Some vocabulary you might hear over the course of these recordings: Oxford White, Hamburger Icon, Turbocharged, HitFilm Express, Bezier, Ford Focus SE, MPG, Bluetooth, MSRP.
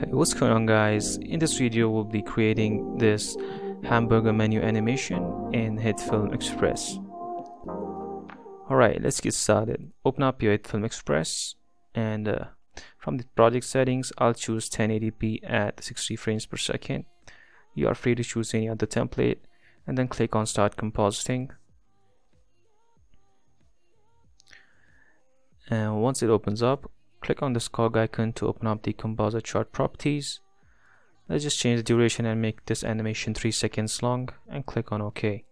Hey, what's going on, guys? In this video we'll be creating this hamburger menu animation in HitFilm Express. Alright, let's get started. Open up your HitFilm Express and from the project settings I'll choose 1080p at 60 frames per second. You are free to choose any other template and then click on start compositing. And once it opens up, click on this cog icon to open up the composite chart properties. Let's just change the duration and make this animation 3 seconds long and click on OK.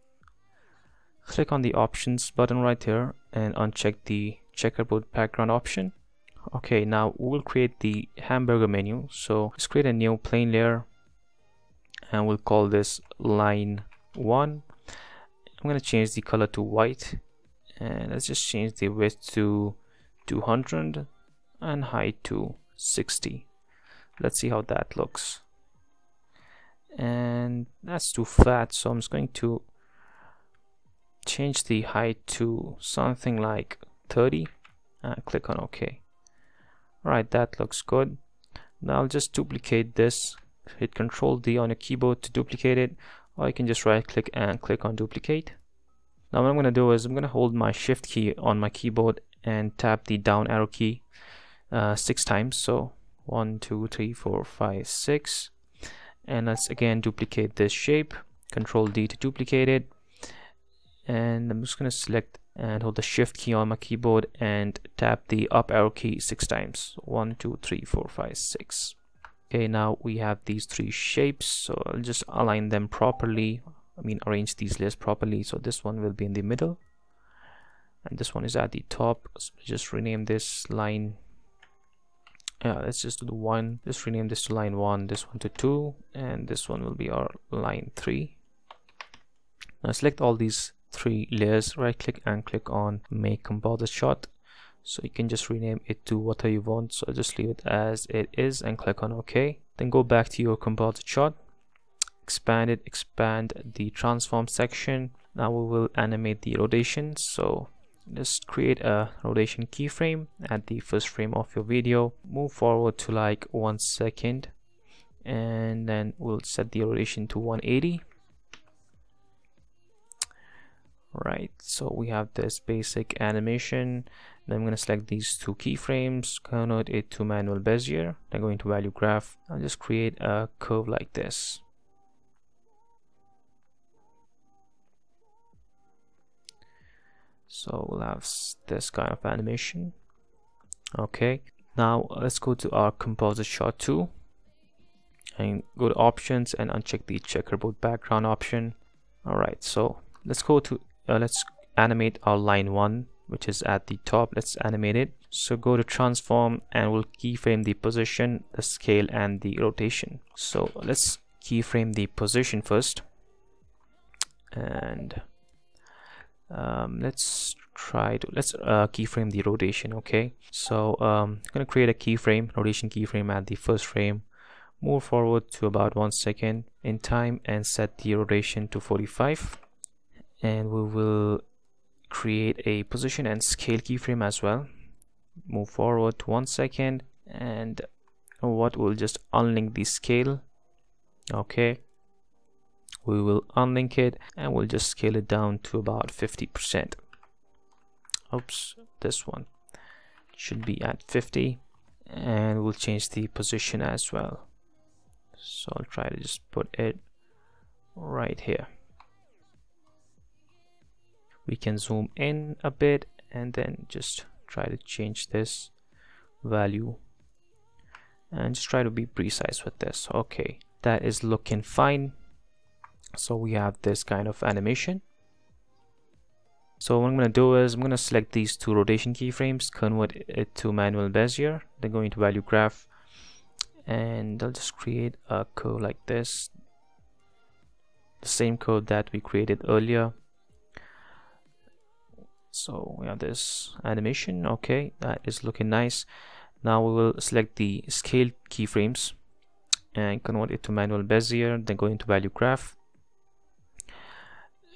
Click on the options button right there and uncheck the checkerboard background option. Okay, now we'll create the hamburger menu. So let's create a new plane layer and we'll call this line 1. I'm going to change the color to white and let's just change the width to 200 and height to 60. Let's see how that looks. And that's too flat, so I'm just going to change the height to something like 30 and click on OK. Alright, that looks good. Now I'll just duplicate this. Hit Ctrl+D on your keyboard to duplicate it, or you can just right click and click on duplicate. Now what I'm going to do is I'm going to hold my shift key on my keyboard and tap the down arrow key 6 times, so 1, 2, 3, 4, 5, 6, and let's again duplicate this shape. Ctrl+D to duplicate it, and I'm just going to select and hold the shift key on my keyboard and tap the up arrow key 6 times, 1, 2, 3, 4, 5, 6. Okay, now we have these 3 shapes, so I'll just align them properly. I mean, arrange these layers properly. So this one will be in the middle and this one is at the top, so just rename this line. Yeah, let's just do the one. Just rename this to line 1, this one to 2, and this one will be our line 3. Now select all these 3 layers, right click and click on make composite shot. So you can just rename it to whatever you want, so I'll just leave it as it is and click on OK. Then go back to your composite shot, expand it, expand the transform section. Now we will animate the rotation, so just create a rotation keyframe at the first frame of your video. Move forward to like 1 second and then we'll set the rotation to 180. Right, so we have this basic animation. Then I'm going to select these 2 keyframes, convert it to manual bezier, then go into value graph. I'll just create a curve like this. So we'll have this kind of animation. Okay, now let's go to our composite shot 2 and go to options and uncheck the checkerboard background option. Alright, so let's go to let's animate our line 1, which is at the top. Let's animate it. So go to transform and we'll keyframe the position, the scale and the rotation. So let's keyframe the position first, and let's keyframe the rotation. Okay, so I'm gonna create a keyframe, rotation keyframe at the first frame. Move forward to about 1 second in time and set the rotation to 45, and we will create a position and scale keyframe as well. Move forward to 1 second, and what we'll just unlink the scale. Okay, we will unlink it and we'll just scale it down to about 50%. Oops, this one should be at 50, and we'll change the position as well. So I'll try to just put it right here. We can zoom in a bit and then just try to change this value and just try to be precise with this. Okay, that is looking fine. So we have this kind of animation. So what I'm going to do is I'm going to select these 2 rotation keyframes, convert it to manual bezier, then go into value graph, and I'll just create a curve like this, the same curve that we created earlier. So we have this animation. Okay, that is looking nice. Now we will select the scale keyframes and convert it to manual bezier, then go into value graph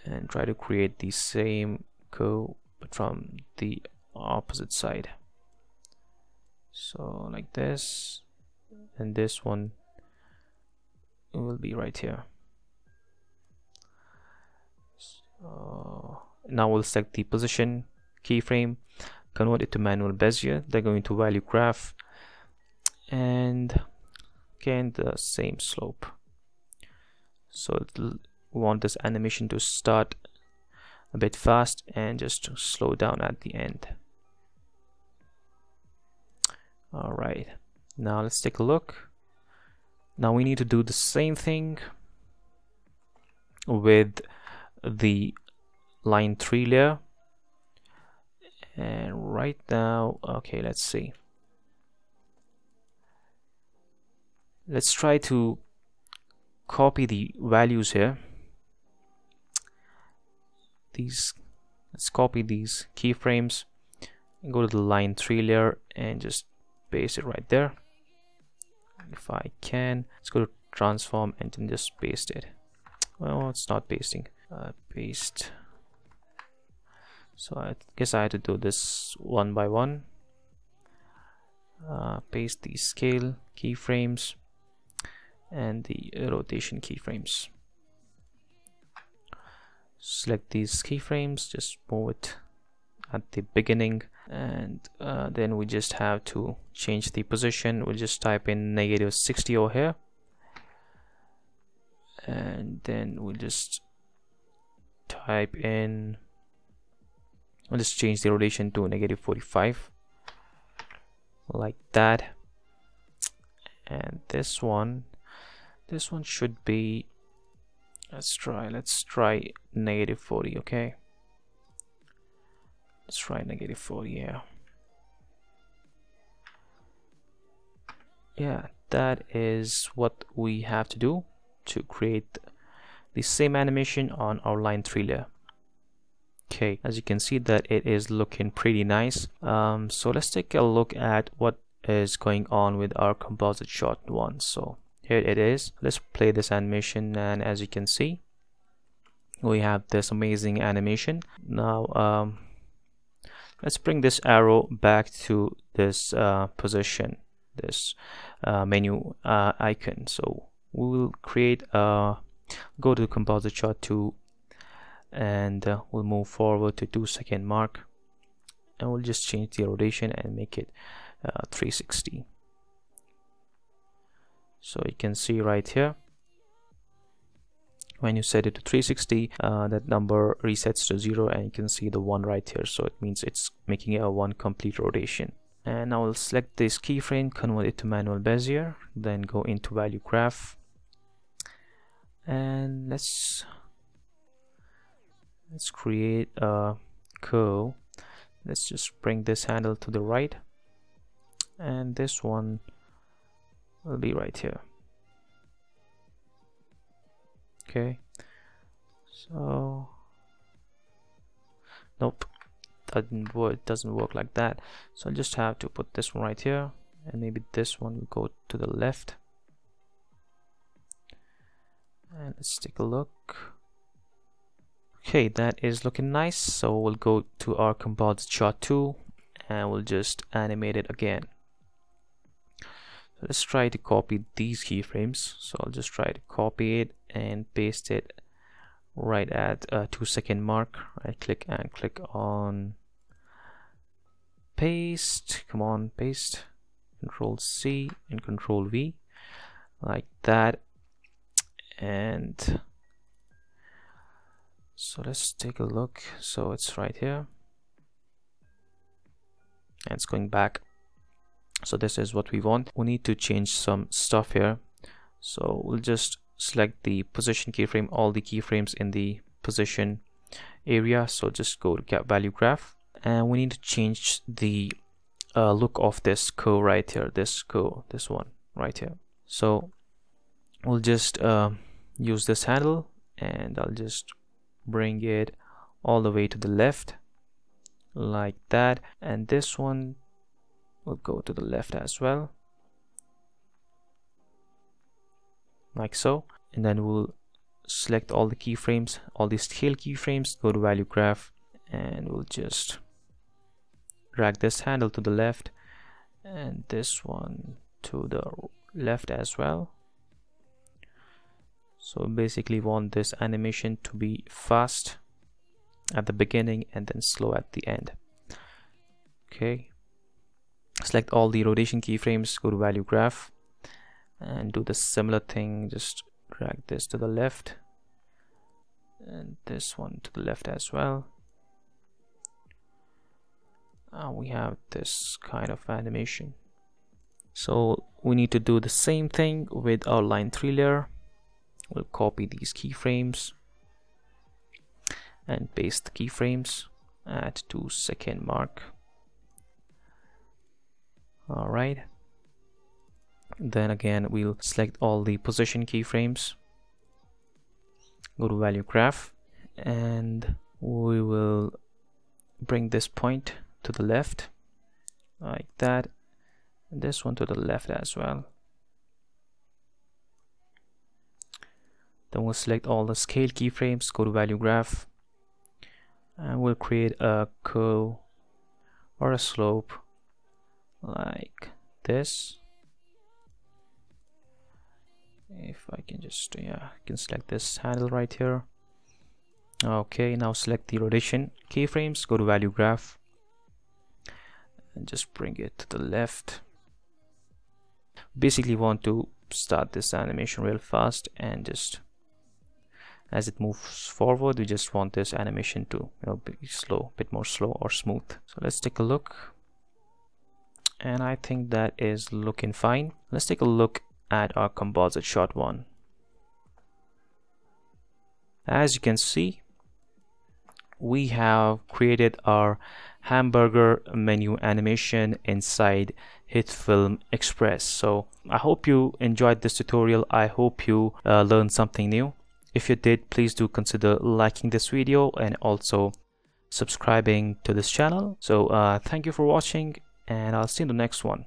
and try to create the same curve but from the opposite side. So like this, and this one will be right here. So now we'll select the position keyframe, convert it to manual Bezier, they're going to value graph, and again the same slope. So it'll want this animation to start a bit fast and just slow down at the end. Alright, now let's take a look. Now we need to do the same thing with the line 3 layer, and right now, okay, let's see, let's try to copy the values here, these, let's copy these keyframes, go to the line 3 layer and just paste it right there. If I can, let's go to transform and then just paste it. Well, it's not pasting. Paste. So I guess I had to do this one by one. Paste the scale keyframes and the rotation keyframes. Select these keyframes, just move it at the beginning, and then we just have to change the position. We'll just type in -60 over here, and then we'll just type in, we'll just change the rotation to -45 like that, and this one should be, let's try -40. Okay, let's try -40. Yeah, that is what we have to do to create the same animation on our line 3 layer. Okay, as you can see that it is looking pretty nice. So let's take a look at what is going on with our composite shot one. So here it is, let's play this animation, and as you can see we have this amazing animation. Now let's bring this arrow back to this position, this menu icon. So we will create a, go to composite shot 2, and we'll move forward to 2-second mark, and we'll just change the rotation and make it 360. So you can see right here, when you set it to 360, that number resets to 0, and you can see the 1 right here. So it means it's making a 1 complete rotation. And I will select this keyframe, convert it to manual Bezier, then go into value graph, and let's create a curve. Let's just bring this handle to the right, and this one will be right here. Okay, so nope, doesn't work like that. So I'll just have to put this one right here, and maybe this one will go to the left. And let's take a look. Okay, that is looking nice. So we'll go to our composite shot 2, and we'll just animate it again. Let's try to copy these keyframes. So I'll just try to copy it and paste it right at 2-second mark. Right click and click on paste. Come on, paste. Control C and Control V like that. And so let's take a look. So it's right here, and it's going back. So this is what we want. We need to change some stuff here. So we'll just select the position keyframe, all the keyframes in the position area. So just go to value graph, and we need to change the look of this curve right here, this curve, this one right here. So we'll just use this handle, and I'll just bring it all the way to the left like that, and this one will go to the left as well, like so. And then we'll select all the keyframes, all the scale keyframes, go to value graph, and we'll just drag this handle to the left and this one to the left as well. So basically want this animation to be fast at the beginning and then slow at the end. Okay, select all the rotation keyframes, go to value graph and do the similar thing. Just drag this to the left and this one to the left as well. We have this kind of animation. So we need to do the same thing with our line 3 layer. We'll copy these keyframes and paste the keyframes at 2 second mark. Alright, then again we'll select all the position keyframes, go to value graph, and we will bring this point to the left like that, and this one to the left as well. Then we'll select all the scale keyframes, go to value graph, and we'll create a curve or a slope like this. If I can just, I can select this handle right here. Okay, now select the rotation keyframes, go to value graph, and just bring it to the left. Basically want to start this animation real fast, and just as it moves forward we just want this animation to be slow, bit more slow or smooth. So let's take a look, and I think that is looking fine. Let's take a look at our composite shot one. As you can see, we have created our hamburger menu animation inside HitFilm Express. So I hope you enjoyed this tutorial. I hope you learned something new. If you did, please do consider liking this video and also subscribing to this channel. So thank you for watching, and I'll see you in the next one.